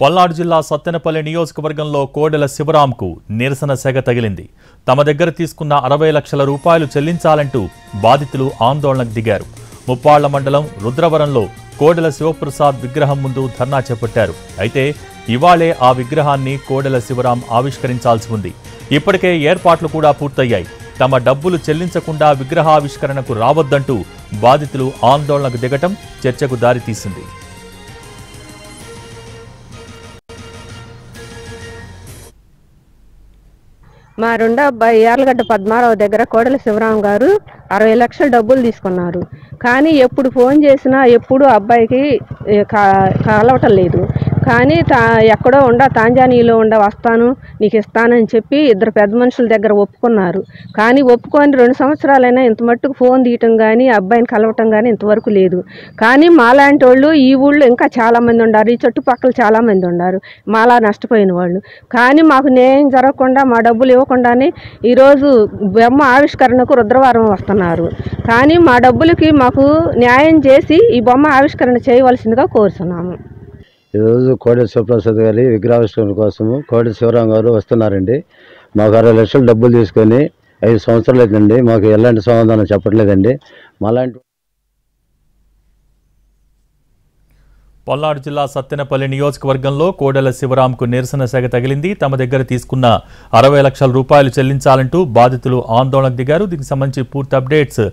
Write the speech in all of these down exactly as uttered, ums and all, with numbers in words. పల్నాడు జిల్లా సత్తెనపల్లి నియోజకవర్గంలో కోడెల శివరాంకు నిరసన సెగ తగిలింది. తమ దగ్గర తీసుకున్న అరవై లక్షల రూపాయలు చెల్లించాలంటూ బాధితులు ఆందోళనకు దిగారు. ముప్పాళ్ల మండలం రుద్రవరంలో కోడెల శివప్రసాద్ విగ్రహం ముందు ధర్నా చేపట్టారు. అయితే ఇవాళే ఆ విగ్రహాన్ని కోడెల శివరాం ఆవిష్కరించాల్సి ఉంది. ఇప్పటికే ఏర్పాట్లు కూడా పూర్తయ్యాయి. తమ డబ్బులు చెల్లించకుండా విగ్రహావిష్కరణకు రావద్దంటూ బాధితులు ఆందోళనకు దిగటం చర్చకు దారితీసింది. మా రెండో అబ్బాయి యార్లగడ్డ పద్మారావు దగ్గర కోడెల శివరాం గారు అరవై లక్షల డబ్బులు తీసుకున్నారు. కానీ ఎప్పుడు ఫోన్ చేసినా ఎప్పుడు అబ్బాయికి కలవటం లేదు. కానీ తా ఎక్కడో ఉండ తాంజానీలో ఉండ వస్తాను నీకు ఇస్తానని చెప్పి ఇద్దరు పెద్ద మనుషుల దగ్గర ఒప్పుకున్నారు. కానీ ఒప్పుకొని రెండు సంవత్సరాలైనా ఇంత మట్టుకు ఫోన్ తీయటం కానీ అబ్బాయిని కలవటం కానీ ఇంతవరకు లేదు. కానీ మాలాంటి వాళ్ళు ఈ ఊళ్ళో ఇంకా చాలామంది ఉన్నారు, ఈ చుట్టుపక్కల చాలామంది ఉన్నారు మాలా నష్టపోయిన వాళ్ళు. కానీ మాకు న్యాయం జరగకుండా మా డబ్బులు ఇవ్వకుండానే ఈరోజు బొమ్మ ఆవిష్కరణకు రుద్రవరం వస్తున్నారు. కానీ మా డబ్బులకి మాకు న్యాయం చేసి ఈ బొమ్మ ఆవిష్కరణ చేయవలసిందిగా కోరుతున్నాము. ఈరోజు కోడెల శివప్రసాద్ గారి విగ్రహావిష్కరణ కోసము కోడెల శివరాం గారు వస్తున్నారండి. మాకు అరవై లక్షలు డబ్బులు తీసుకొని ఐదు సంవత్సరాలు అవుతుందండి. మాకు ఎలాంటి సమాధానం చెప్పట్లేదండి. మాలాంటి పల్నాడు జిల్లా సత్తెనపల్లి నియోజకవర్గంలో కోడెల శివరాంకు నిరసన సెగ తగిలింది. తమ దగ్గర తీసుకున్న అరవై లక్షల రూపాయలు చెల్లించాలంటూ బాధితులు ఆందోళనకు దిగారు. దీనికి సంబంధించి పూర్తి అప్డేట్స్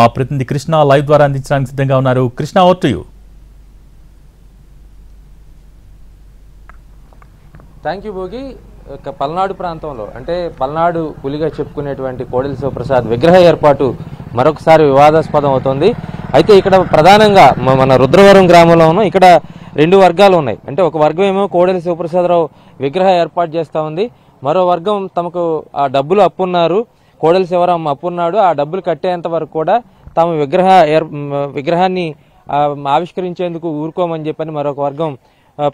మా ప్రతినిధి కృష్ణ లైవ్ ద్వారా అందించడానికి సిద్ధంగా ఉన్నారు. Krishna, over to you. Thank you Bhogi. Palnadu ప్రాంతంలో అంటే పల్నాడు పులిగా చెప్పుకునేటువంటి కోడెల శివప్రసాద్ విగ్రహ ఏర్పాటు మరొకసారి వివాదాస్పదం అవుతుంది. అయితే ఇక్కడ ప్రధానంగా మన రుద్రవరం గ్రామంలో ఉన్న ఇక్కడ రెండు వర్గాలు ఉన్నాయి. అంటే ఒక వర్గం ఏమో కోడెల శివప్రసాదరావు విగ్రహ ఏర్పాటు చేస్తూ ఉంది, మరో వర్గం తమకు ఆ డబ్బులు అప్పున్నారు, కోడెల శివరాం అప్పున్నాడు, ఆ డబ్బులు కట్టేంత వరకు కూడా తాము విగ్రహ ఏర్ విగ్రహాన్ని ఆవిష్కరించేందుకు ఊరుకోమని చెప్పని మరొక వర్గం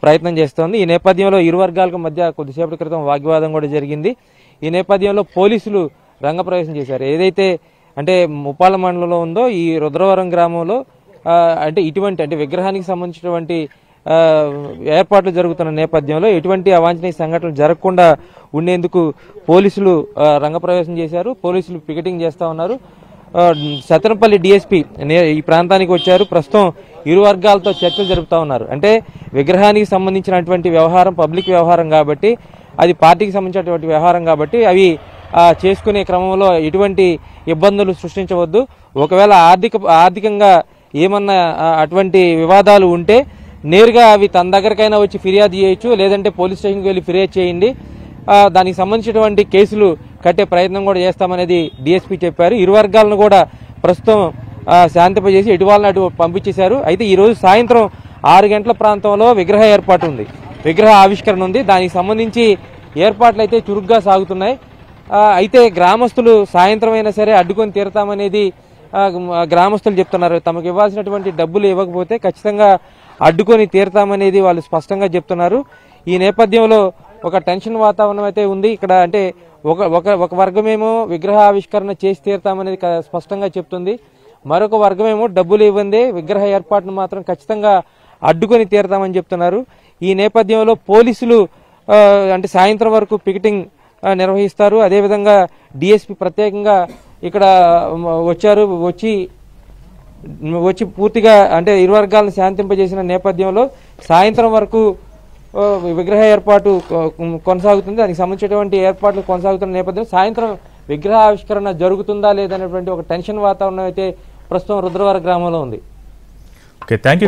ప్రయత్నం చేస్తోంది. ఈ నేపథ్యంలో ఇరు వర్గాలకు మధ్య కొద్దిసేపటి క్రితం వాగ్వాదం కూడా జరిగింది. ఈ నేపథ్యంలో పోలీసులు రంగప్రవేశం చేశారు. ఏదైతే అంటే ముప్పాళ్ళ మండలంలో ఉందో ఈ రుద్రవరం గ్రామంలో అంటే ఇటువంటి అంటే విగ్రహానికి సంబంధించినటువంటి ఏర్పాట్లు జరుగుతున్న నేపథ్యంలో ఎటువంటి అవాంఛనీయ సంఘటనలు జరగకుండా ఉండేందుకు పోలీసులు రంగప్రవేశం చేశారు. పోలీసులు పికెటింగ్ చేస్తూ ఉన్నారు. సత్తెనపల్లి డిఎస్పీ ఈ ప్రాంతానికి వచ్చారు. ప్రస్తుతం ఇరు వర్గాలతో చర్చలు జరుపుతూ ఉన్నారు. అంటే విగ్రహానికి సంబంధించినటువంటి వ్యవహారం పబ్లిక్ వ్యవహారం కాబట్టి, అది పార్టీకి సంబంధించినటువంటి వ్యవహారం కాబట్టి అవి చేసుకునే క్రమంలో ఎటువంటి ఇబ్బందులు సృష్టించవద్దు. ఒకవేళ ఆర్థిక ఆర్థికంగా ఏమన్నా అటువంటి వివాదాలు ఉంటే నేరుగా అవి తన దగ్గరకైనా వచ్చి ఫిర్యాదు చేయొచ్చు, లేదంటే పోలీస్ స్టేషన్కి వెళ్ళి ఫిర్యాదు చేయండి. దానికి సంబంధించినటువంటి కేసులు కట్టే ప్రయత్నం కూడా చేస్తామనేది డిఎస్పీ చెప్పారు. ఇరు వర్గాలను కూడా ప్రస్తుతం శాంతింపజేసి ఇటీవల అటు పంపించేశారు. అయితే ఈరోజు సాయంత్రం ఆరు గంటల ప్రాంతంలో విగ్రహ ఏర్పాటు ఉంది, విగ్రహ ఆవిష్కరణ ఉంది. దానికి సంబంధించి ఏర్పాట్లు అయితే చురుగ్గా సాగుతున్నాయి. అయితే గ్రామస్తులు సాయంత్రం అయినా సరే అడ్డుకొని తీరతామనేది గ్రామస్తులు చెప్తున్నారు. తమకు ఇవ్వాల్సినటువంటి డబ్బులు ఇవ్వకపోతే ఖచ్చితంగా అడ్డుకొని తీరతామనేది వాళ్ళు స్పష్టంగా చెప్తున్నారు. ఈ నేపథ్యంలో ఒక టెన్షన్ వాతావరణం అయితే ఉంది ఇక్కడ. అంటే ఒక ఒక ఒక వర్గమేమో విగ్రహ ఆవిష్కరణ చేసి తీరుతామనేది స్పష్టంగా చెప్తుంది, మరొక వర్గమేమో డబ్బులు ఇవ్వండి విగ్రహ ఏర్పాటును మాత్రం ఖచ్చితంగా అడ్డుకొని తీరుతామని చెప్తున్నారు. ఈ నేపథ్యంలో పోలీసులు అంటే సాయంత్రం వరకు పికెటింగ్ నిర్వహిస్తారు. అదేవిధంగా డిఎస్పీ ప్రత్యేకంగా ఇక్కడ వచ్చారు, వచ్చి వచ్చి పూర్తిగా అంటే ఇరు వర్గాలను శాంతింపజేసిన నేపథ్యంలో సాయంత్రం వరకు విగ్రహ ఏర్పాటు కొనసాగుతుంది. దానికి సంబంధించినటువంటి ఏర్పాట్లు కొనసాగుతున్న నేపథ్యంలో సాయంత్రం విగ్రహ ఆవిష్కరణ జరుగుతుందా లేదనేటువంటి ఒక టెన్షన్ వాతావరణం అయితే ప్రస్తుతం రుద్రవరం గ్రామంలో ఉంది.